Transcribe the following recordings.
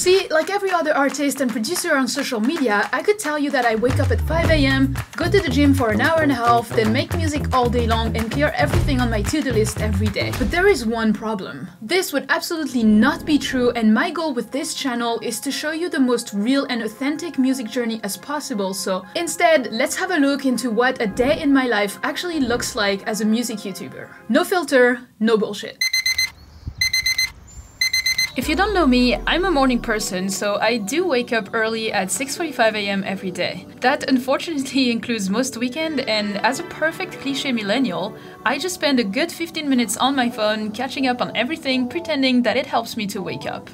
See, like every other artist and producer on social media, I could tell you that I wake up at 5 a.m., go to the gym for an hour and a half, then make music all day long and clear everything on my to-do list every day. But there is one problem. This would absolutely not be true, and my goal with this channel is to show you the most real and authentic music journey as possible, so instead, let's have a look into what a day in my life actually looks like as a music YouTuber. No filter, no bullshit. If you don't know me, I'm a morning person, so I do wake up early at 6:45 a.m. every day. That unfortunately includes most weekend, and as a perfect cliché millennial, I just spend a good 15 minutes on my phone, catching up on everything, pretending that it helps me to wake up.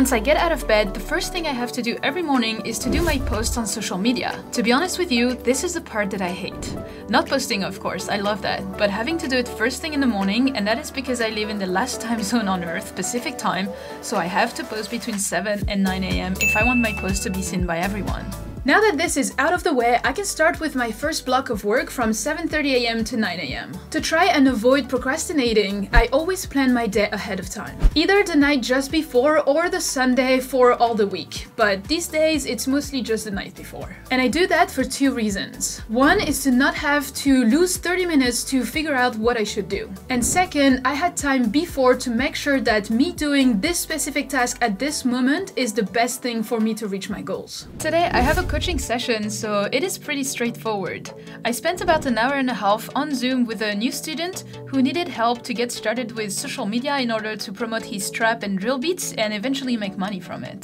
Once I get out of bed, the first thing I have to do every morning is to do my posts on social media. To be honest with you, this is the part that I hate. Not posting, of course, I love that, but having to do it first thing in the morning, and that is because I live in the last time zone on Earth, Pacific time, so I have to post between 7 and 9 a.m. if I want my post to be seen by everyone. Now that this is out of the way, I can start with my first block of work from 7:30 a.m. to 9 a.m. To try and avoid procrastinating, I always plan my day ahead of time. Either the night just before or the Sunday for all the week, but these days it's mostly just the night before. And I do that for two reasons. One is to not have to lose 30 minutes to figure out what I should do. And second, I had time before to make sure that me doing this specific task at this moment is the best thing for me to reach my goals. Today I have a coaching session, so it is pretty straightforward. I spent about an hour and a half on Zoom with a new student who needed help to get started with social media in order to promote his trap and drill beats and eventually make money from it.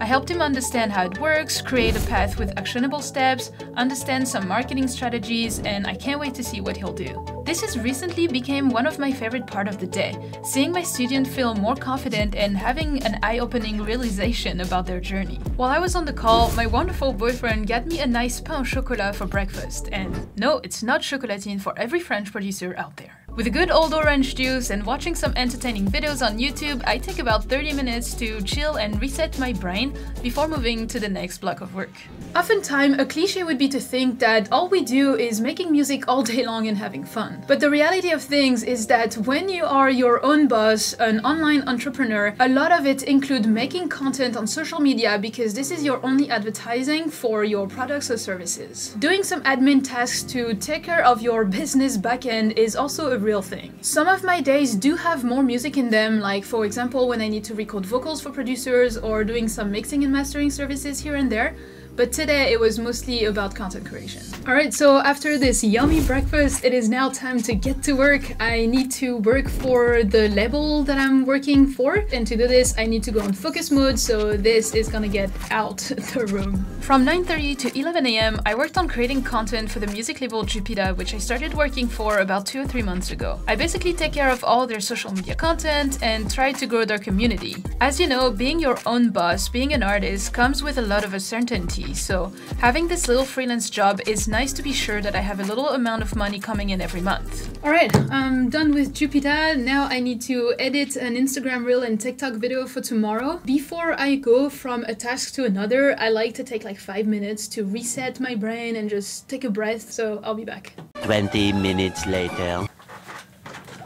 I helped him understand how it works, create a path with actionable steps, understand some marketing strategies, and I can't wait to see what he'll do. This has recently become one of my favorite parts of the day, seeing my student feel more confident and having an eye-opening realization about their journey. While I was on the call, my wonderful boyfriend got me a nice pain au chocolat for breakfast, and no, it's not chocolatine for every French producer out there. With a good old orange juice and watching some entertaining videos on YouTube, I take about 30 minutes to chill and reset my brain before moving to the next block of work. Oftentimes, a cliché would be to think that all we do is making music all day long and having fun. But the reality of things is that when you are your own boss, an online entrepreneur, a lot of it includes making content on social media because this is your only advertising for your products or services. Doing some admin tasks to take care of your business backend is also a real thing. Some of my days do have more music in them, like for example when I need to record vocals for producers or doing some mixing and mastering services here and there, but today it was mostly about content creation. Alright, so after this yummy breakfast, it is now time to get to work. I need to work for the label that I'm working for, and to do this I need to go on focus mode, so this is gonna get out the room. From 9:30 to 11 a.m. I worked on creating content for the music label Jupita, which I started working for about 2 or 3 months ago. I basically take care of all their social media content and try to grow their community. As you know, being your own boss, being an artist, comes with a lot of uncertainty. So having this little freelance job is nice to be sure that I have a little amount of money coming in every month. Alright, I'm done with Jupiter. Now I need to edit an Instagram reel and TikTok video for tomorrow. Before I go from a task to another, I like to take like 5 minutes to reset my brain and just take a breath, so I'll be back. 20 minutes later.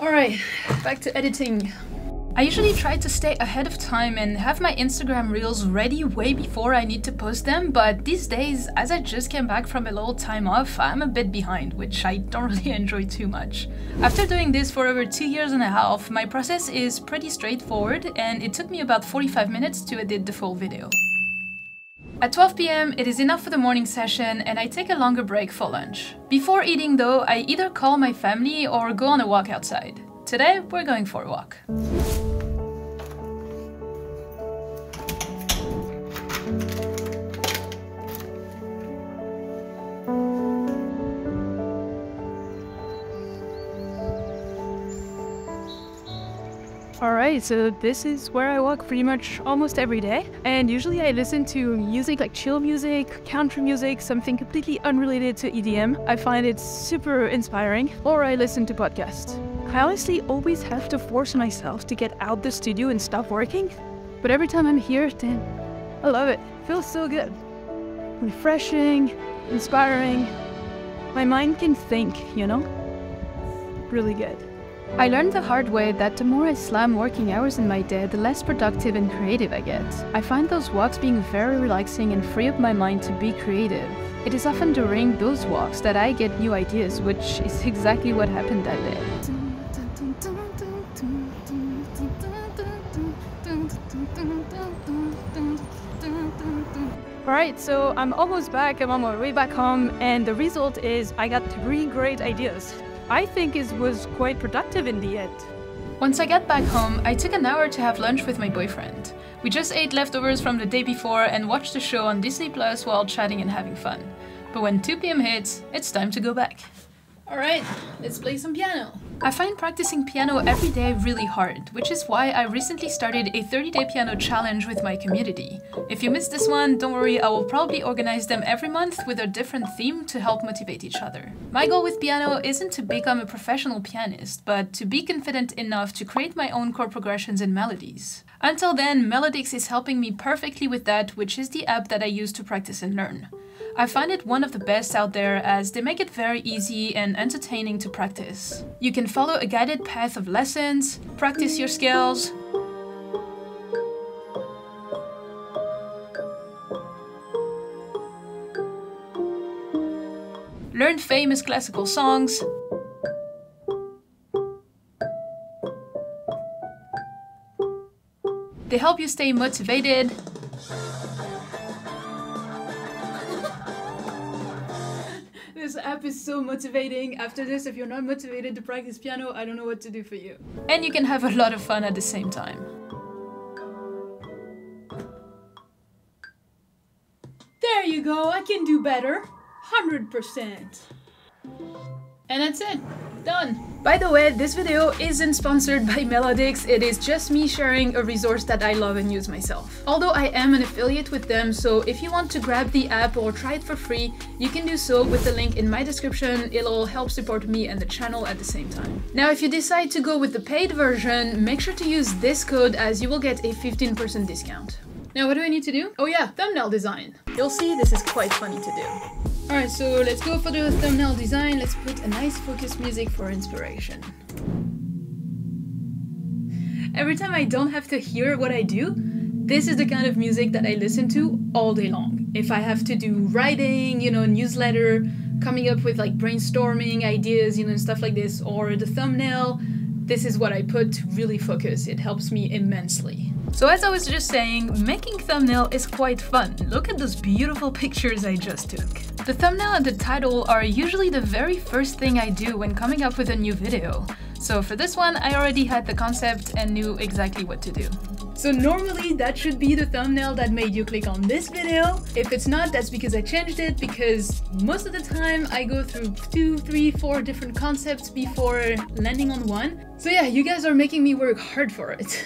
Alright, back to editing. I usually try to stay ahead of time and have my Instagram reels ready way before I need to post them, but these days, as I just came back from a little time off, I'm a bit behind, which I don't really enjoy too much. After doing this for over 2.5 years, my process is pretty straightforward, and it took me about 45 minutes to edit the full video. At 12 p.m, it is enough for the morning session, and I take a longer break for lunch. Before eating though, I either call my family or go on a walk outside. Today, we're going for a walk. Alright, so this is where I walk pretty much almost every day, and usually I listen to music like chill music, country music, something completely unrelated to EDM. I find it super inspiring, or I listen to podcasts. I honestly always have to force myself to get out the studio and stop working, but every time I'm here, then I love it. It feels so good. Refreshing, inspiring. My mind can think, you know? Really good. I learned the hard way that the more I slam working hours in my day, the less productive and creative I get. I find those walks being very relaxing and free up my mind to be creative. It is often during those walks that I get new ideas, which is exactly what happened that day. Alright, so I'm almost back, I'm on my way back home, and the result is I got 3 great ideas. I think it was quite productive in the end. Once I got back home, I took an hour to have lunch with my boyfriend. We just ate leftovers from the day before and watched a show on Disney Plus while chatting and having fun. But when 2 p.m. hits, it's time to go back. Alright, let's play some piano. I find practicing piano every day really hard, which is why I recently started a 30-day piano challenge with my community. If you missed this one, don't worry, I will probably organize them every month with a different theme to help motivate each other. My goal with piano isn't to become a professional pianist, but to be confident enough to create my own chord progressions and melodies. Until then, Melodics is helping me perfectly with that, which is the app that I use to practice and learn. I find it one of the best out there as they make it very easy and entertaining to practice. You can follow a guided path of lessons, practice your scales, learn famous classical songs, they help you stay motivated, this app is so motivating. After this, if you're not motivated to practice piano, I don't know what to do for you. And you can have a lot of fun at the same time. There you go, I can do better. 100%. And that's it. Done. By the way, this video isn't sponsored by Melodics, it is just me sharing a resource that I love and use myself. Although I am an affiliate with them, so if you want to grab the app or try it for free, you can do so with the link in my description. It'll help support me and the channel at the same time. Now, if you decide to go with the paid version, make sure to use this code as you will get a 15% discount. Now, what do I need to do? Oh yeah, thumbnail design. You'll see this is quite funny to do. Alright, so let's go for the thumbnail design. Let's put a nice focused music for inspiration. Every time I don't have to hear what I do, this is the kind of music that I listen to all day long. If I have to do writing, you know, newsletter, coming up with like brainstorming ideas, you know, and stuff like this, or the thumbnail, this is what I put to really focus. It helps me immensely. So as I was just saying, making thumbnail is quite fun. Look at those beautiful pictures I just took. The thumbnail and the title are usually the very first thing I do when coming up with a new video. So for this one, I already had the concept and knew exactly what to do. So normally that should be the thumbnail that made you click on this video. If it's not, that's because I changed it, because most of the time I go through 2, 3, 4 different concepts before landing on one. So yeah, you guys are making me work hard for it.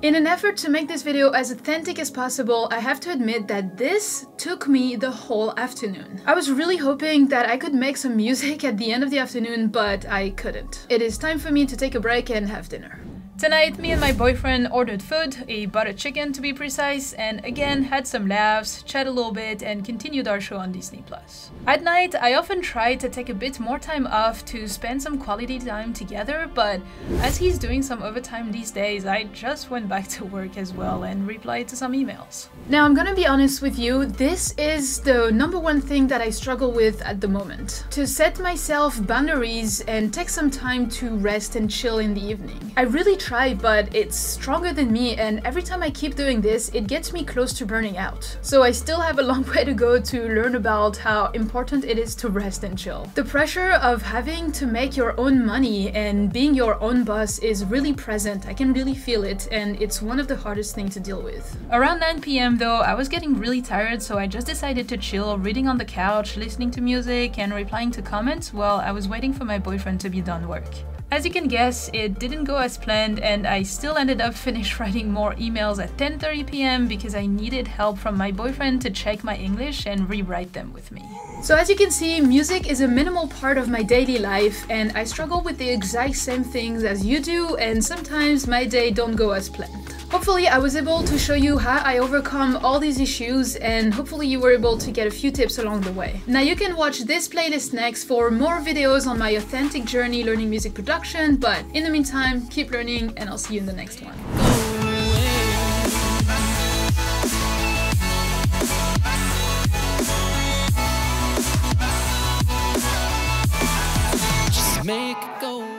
In an effort to make this video as authentic as possible, I have to admit that this took me the whole afternoon. I was really hoping that I could make some music at the end of the afternoon, but I couldn't. It is time for me to take a break and have dinner. Tonight, me and my boyfriend ordered food, a butter chicken to be precise, and again had some laughs, chat a little bit, and continued our show on Disney Plus. At night, I often try to take a bit more time off to spend some quality time together, but as he's doing some overtime these days, I just went back to work as well and replied to some emails. Now, I'm gonna be honest with you, this is the #1 thing that I struggle with at the moment. To set myself boundaries and take some time to rest and chill in the evening. I really try, but it's stronger than me, and every time I keep doing this, it gets me close to burning out. So I still have a long way to go to learn about how important it is to rest and chill. The pressure of having to make your own money and being your own boss is really present. I can really feel it, and it's one of the hardest things to deal with. Around 9 p.m. though, I was getting really tired, so I just decided to chill, reading on the couch, listening to music, and replying to comments while I was waiting for my boyfriend to be done work. As you can guess, it didn't go as planned, and I still ended up finished writing more emails at 10:30 p.m. because I needed help from my boyfriend to check my English and rewrite them with me. So as you can see, music is a minimal part of my daily life, and I struggle with the exact same things as you do, and sometimes my day don't go as planned. Hopefully I was able to show you how I overcome all these issues, and hopefully you were able to get a few tips along the way. Now you can watch this playlist next for more videos on my authentic journey learning music production, but in the meantime, keep learning and I'll see you in the next one. Make it go.